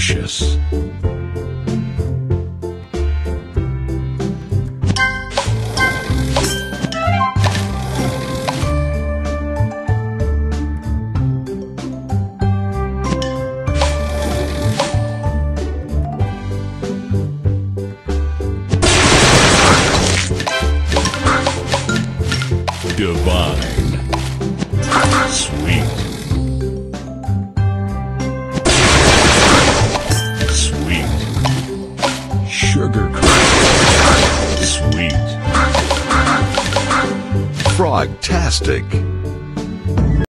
Gracious. Divine. Sweet. Sweet. Sugar crisp. Sweet. Frogtastic.